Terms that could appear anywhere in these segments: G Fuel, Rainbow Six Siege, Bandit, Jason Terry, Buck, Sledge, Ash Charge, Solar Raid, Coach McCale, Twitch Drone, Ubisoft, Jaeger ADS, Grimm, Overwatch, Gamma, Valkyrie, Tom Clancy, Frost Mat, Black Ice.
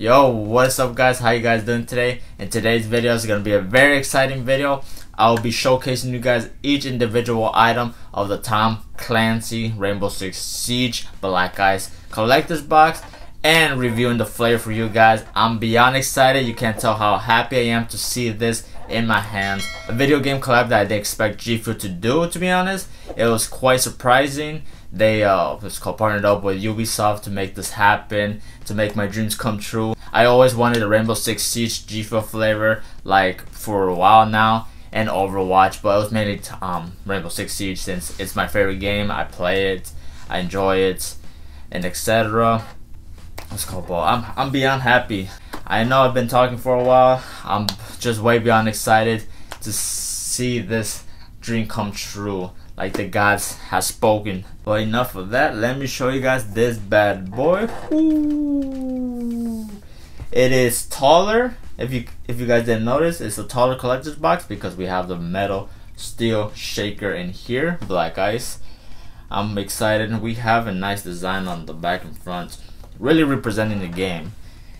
Yo, what is up guys, how you guys doing today? In today's video is going to be a very exciting video. I'll be showcasing you guys each individual item of the Tom Clancy Rainbow Six Siege Black Ice collector's box and reviewing the flavor for you guys. I'm beyond excited. You can't tell how happy I am to see this in my hands. A video game collab that I didn't expect G Fuel to do, to be honest. It was quite surprising. They partnered up with Ubisoft to make this happen, to make my dreams come true. I always wanted a Rainbow Six Siege G Fuel flavor, like, for a while now, and Overwatch, but it was mainly Rainbow Six Siege since it's my favorite game. I play it, I enjoy it, and etc. I'm beyond happy. I know I've been talking for a while. I'm just way beyond excited to see this dream come true. Like the gods have spoken. But enough of that, let me show you guys this bad boy. Ooh. It is taller. If you guys didn't notice, it's a taller collector's box because we have the metal steel shaker in here, Black Ice. I'm excited. We have a nice design on the back and front, really representing the game.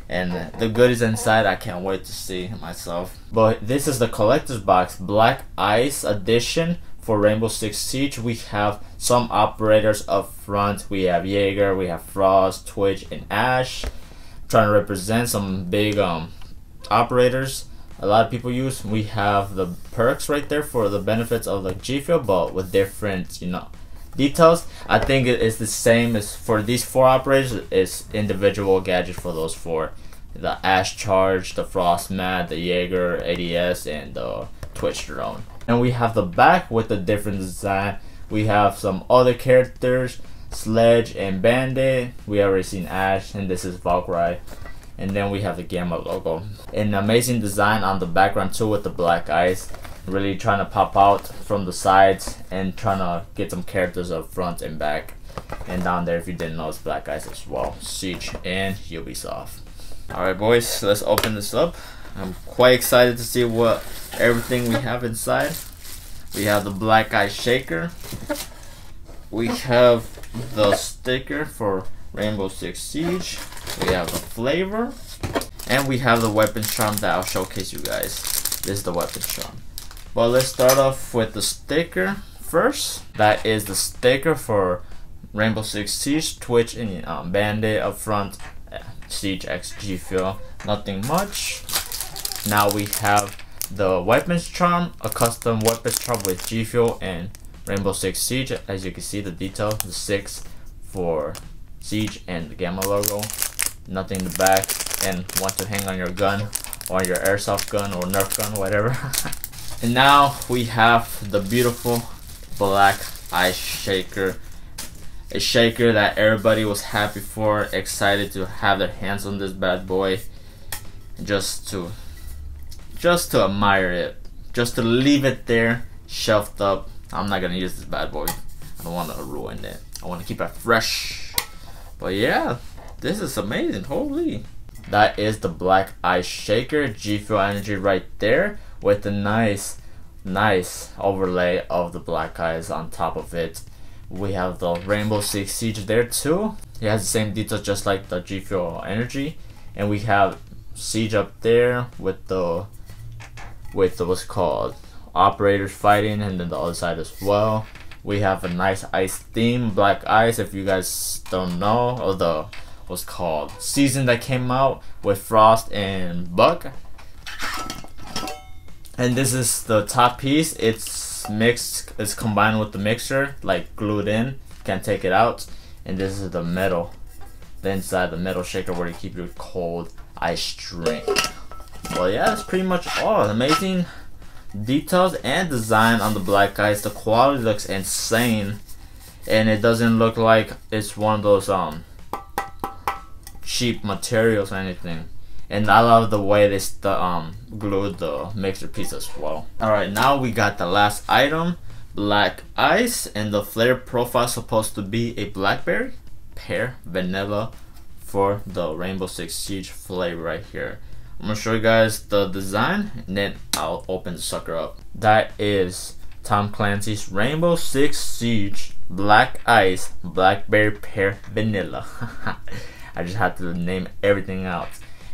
And the goodies inside, I can't wait to see myself. But this is the collector's box, Black Ice edition. For Rainbow Six Siege, we have some operators up front. We have Jaeger, we have Frost, Twitch, and Ash. I'm trying to represent some big operators a lot of people use. We have the perks right there for the benefits of the G Fuel, but with different, details. I think it's the same as for these four operators. It's individual gadgets for those four. The Ash Charge, the Frost Mat, the Jaeger ADS, and the Twitch Drone. And we have the back with a different design. We have some other characters, Sledge and Bandit. We already seen Ash, and this is Valkyrie. And then we have the Gamma logo. An amazing design on the background too with the Black Ice. Really trying to pop out from the sides and trying to get some characters up front and back. And down there, if you didn't know, it's Black Ice as well. Siege and Ubisoft. Alright boys, let's open this up. I'm quite excited to see what everything we have inside. We have the Black Ice shaker. We have the sticker for Rainbow Six Siege. We have the flavor. And we have the weapon charm that I'll showcase you guys. This is the weapon charm. But let's start off with the sticker first. That is the sticker for Rainbow Six Siege, Twitch, and Band-Aid up front. Siege X G Fuel. Nothing much. Now we have the weapons charm, a custom weapons charm with G Fuel and Rainbow Six Siege. As you can see, the detail, the 6 for Siege and the Gamma logo. Nothing in the back, and want to hang on your gun or your airsoft gun or Nerf gun, whatever. And now we have the beautiful Black Ice shaker, a shaker that everybody was happy for, excited to have their hands on this bad boy, just to admire it, just to leave it there, shelved up. I'm not gonna use this bad boy. I don't want to ruin it. I want to keep it fresh. But yeah, this is amazing. Holy! That is the Black Ice shaker, G Fuel energy right there, with the nice overlay of the Black Ice on top of it. We have the Rainbow Six Siege there too. It has the same details, just like the G Fuel energy, and we have Siege up there with the what's called operators fighting, and then the other side as well. We have a nice ice theme, Black Ice. If you guys don't know, or the what's called season that came out with Frost and Buck. And this is the top piece. It's mixed. It's combined with the mixer, like glued in. Can't take it out. And this is the metal. The inside, the metal shaker where you keep your cold ice drink. Well, yeah, that's pretty much all. Amazing details and design on the Black Ice. The quality looks insane, and it doesn't look like it's one of those cheap materials or anything. And I love the way they glued the mixer piece as well. All right, now we got the last item, Black Ice, and the flavor profile is supposed to be a blackberry, pear, vanilla, for the Rainbow Six Siege flavor right here. I'm gonna show you guys the design and then I'll open the sucker up. That is Tom Clancy's Rainbow Six Siege Black Ice Blackberry Pear Vanilla. I just had to name everything out.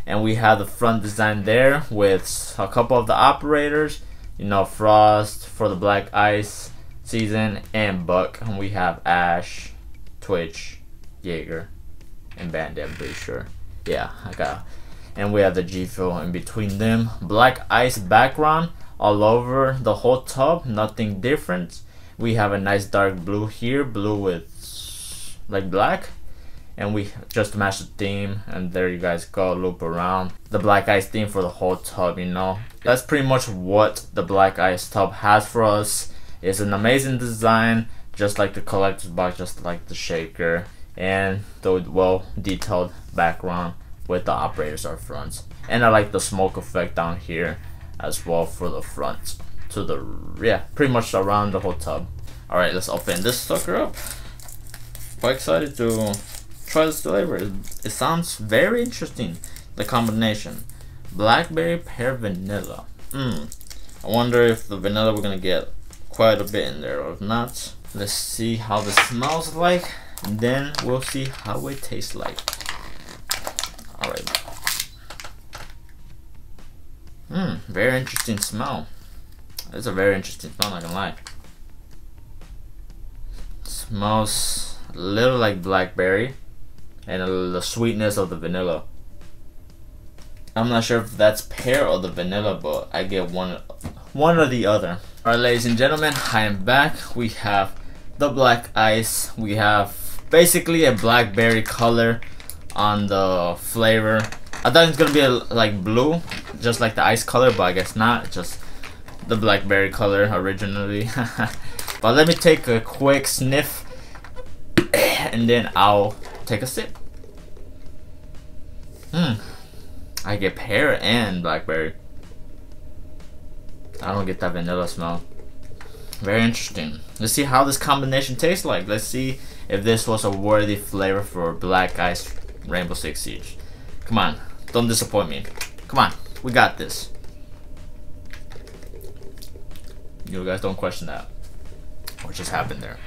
and we have the front design there with a couple of the operators, you know, Frost for the Black Ice season and Buck, and we have Ash, Twitch, Jaeger, and Bandit, I'm pretty sure. Yeah, I got it. And we have the G Fuel in between them. Black Ice background all over the whole tub, nothing different. We have a nice dark blue here, blue with like black, and we just match the theme, and there you guys go, loop around. The Black Ice theme for the whole tub, you know. That's pretty much what the Black Ice tub has for us. It's an amazing design, just like the collector's box, just like the shaker, and the well detailed background with the operators are fronts. And I like the smoke effect down here as well for the front. To the, yeah, pretty much around the whole tub. Alright, let's open this sucker up. Quite excited to try this flavor. It sounds very interesting, the combination. Blackberry pear vanilla. I wonder if the vanilla we're gonna get quite a bit in there or if not. Let's see how this smells like, and then we'll see how it tastes like. Alright. Very interesting smell. It's a very interesting smell, not gonna lie. It smells a little like blackberry and the sweetness of the vanilla. I'm not sure if that's pear or the vanilla, but I get one or the other. Alright, ladies and gentlemen, I am back. We have the Black Ice. We have basically a blackberry color on the flavor. I thought it's gonna be like blue, just like the ice color, but I guess not. Just the blackberry color originally. But let me take a quick sniff and then I'll take a sip. I get pear and blackberry. I don't get that vanilla smell. Very interesting. Let's see how this combination tastes like. Let's see if this was a worthy flavor for Black Ice Rainbow Six Siege. Come on, don't disappoint me. Come on, we got this. You guys don't question that. What just happened there?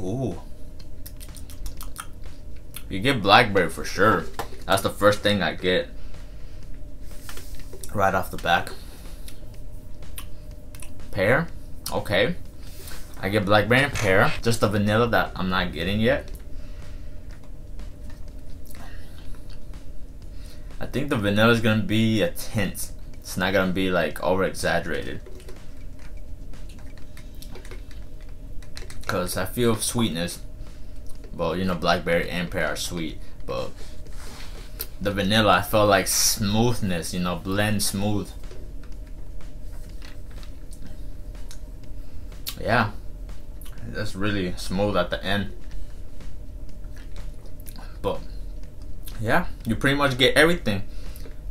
Ooh. You get blackberry for sure. That's the first thing I get right off the back. Pear? Okay. I get blackberry and pear. Just the vanilla that I'm not getting yet. I think the vanilla is gonna be a tint. It's not gonna be like over exaggerated. Cause I feel sweetness. Well, you know, blackberry and pear are sweet, but the vanilla, I felt like smoothness, you know, blend smooth. Yeah, that's really smooth at the end. But yeah, you pretty much get everything.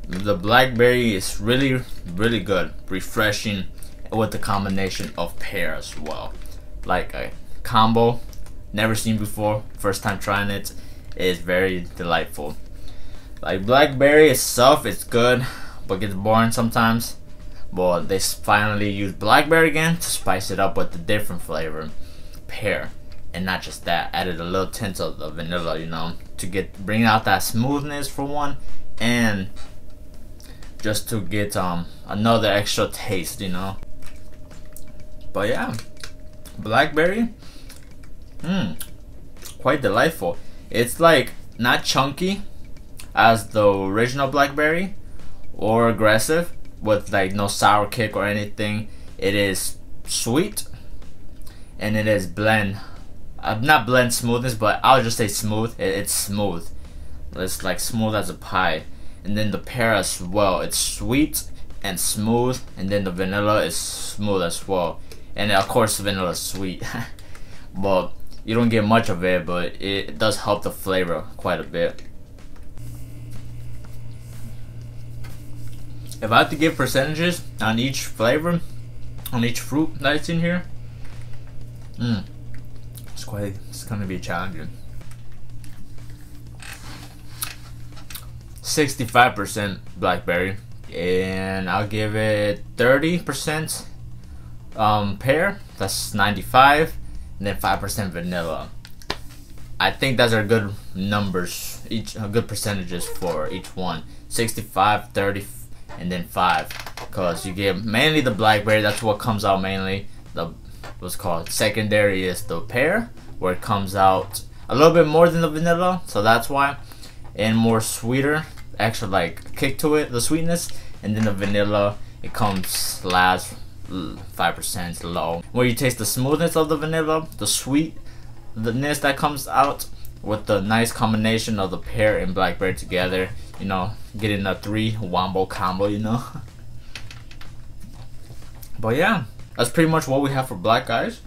The blackberry is really, really good, refreshing with the combination of pear as well. Like a combo, never seen before, first time trying it. It's very delightful. Like blackberry itself, it's good, but gets boring sometimes. But they finally used blackberry again to spice it up with a different flavor, pear. And not just that, added a little tint of the vanilla, you know, to bring out that smoothness for one, and just to get another extra taste, you know. But yeah, blackberry, quite delightful. It's like not chunky as the original blackberry or aggressive with like no sour kick or anything. It is sweet and it is blend. Not blend smoothness, but I'll just say smooth. It's smooth. It's like smooth as a pie. And then the pear as well. It's sweet and smooth. And then the vanilla is smooth as well. And of course, vanilla is sweet. But you don't get much of it, but it does help the flavor quite a bit. If I had to give percentages on each flavor, on each fruit that's in here, it's gonna be challenging. 65% blackberry, and I'll give it 30% pear. That's 95, and then 5% vanilla. I think those are good numbers, good percentages for each one. 65, 30, and then 5. Because you get mainly the blackberry, that's what comes out mainly. The what's called secondary is the pear, where it comes out a little bit more than the vanilla, so that's why. And more sweeter, extra like kick to it, the sweetness. And then the vanilla, it comes last, 5% low. Where you taste the smoothness of the vanilla, the sweet. The nest that comes out with the nice combination of the pear and blackberry together, you know, getting a 3 wombo combo, you know. But yeah, that's pretty much what we have for Black Ice.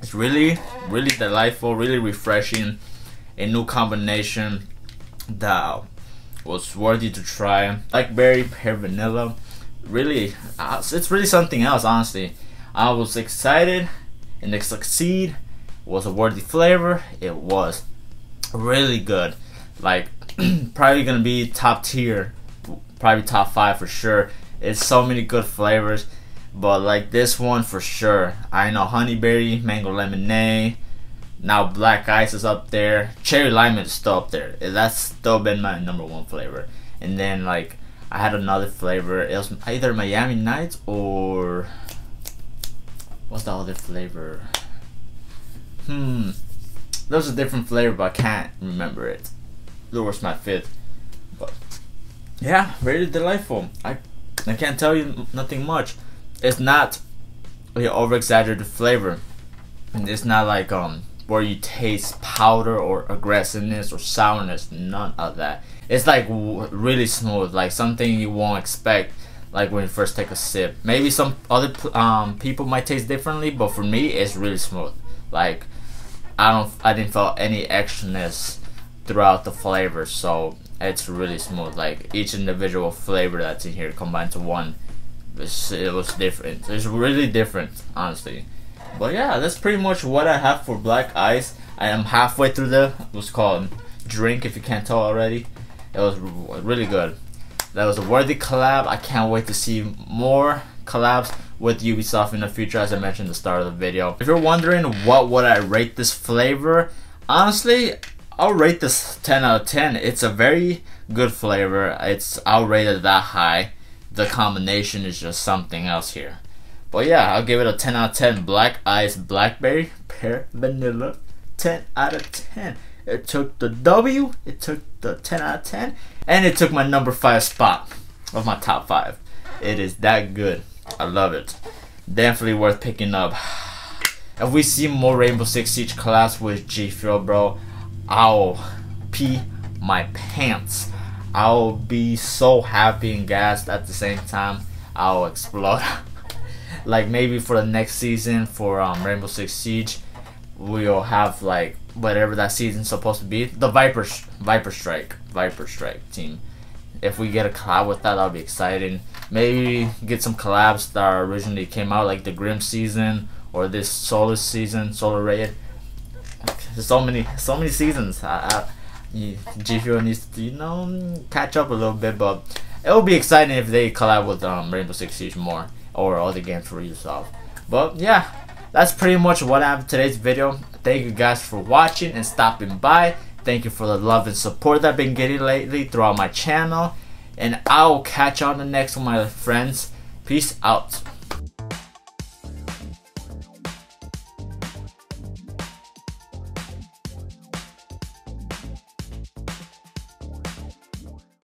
It's really, really delightful, really refreshing, a new combination that was worthy to try. Blackberry, pear, vanilla, really, it's really something else, honestly. I was excited. And the succeed was a worthy flavor. It was really good, like probably gonna be top tier, probably top 5 for sure. It's so many good flavors, but like this one for sure. I know honeyberry, mango lemonade, now Black Ice is up there, cherry lime is still up there. That's still been my #1 flavor. And then like I had another flavor, it was either Miami Nights or what's the other flavor? That was a different flavor, but I can't remember it. That was my 5th. But yeah, really delightful. I can't tell you nothing much. It's not an over-exaggerated flavor. And it's not like where you taste powder or aggressiveness or sourness. None of that. It's like really smooth, like something you won't expect. Like when you first take a sip, maybe some other people might taste differently, but for me, it's really smooth. Like I didn't feel any extraness throughout the flavor, so it's really smooth. Like each individual flavor that's in here combined to one, it was different. It's really different, honestly. But yeah, that's pretty much what I have for Black Ice. I am halfway through the what's called drink, if you can't tell already. It was really good. That was a worthy collab. I can't wait to see more collabs with Ubisoft in the future, as I mentioned at the start of the video. If you're wondering what would I rate this flavor, honestly, I'll rate this 10 out of 10. It's a very good flavor. I'll rate it that high. The combination is just something else here. But yeah, I'll give it a 10 out of 10. Black Ice, blackberry, pear, vanilla, 10 out of 10. It took the W, it took the 10 out of 10, and it took my #5 spot of my top 5. It is that good. I love it. Definitely worth picking up. If we see more Rainbow Six Siege collabs with G Fuel, bro, I'll pee my pants. I'll be so happy and gassed at the same time. I'll explode. Like maybe for the next season for Rainbow Six Siege, we'll have like whatever that season's supposed to be, the Viper Strike team. If we get a collab with that, that'll be exciting. Maybe get some collabs that originally came out, like the Grimm season or this Solar season, Solar Raid. There's so many seasons. G Fuel needs to, you know, catch up a little bit, but it'll be exciting if they collab with Rainbow Six Siege more or other games for Ubisoft. But yeah, that's pretty much what I have in today's video. Thank you guys for watching and stopping by. Thank you for the love and support that I've been getting lately throughout my channel. And I'll catch you on the next one, my friends. Peace out.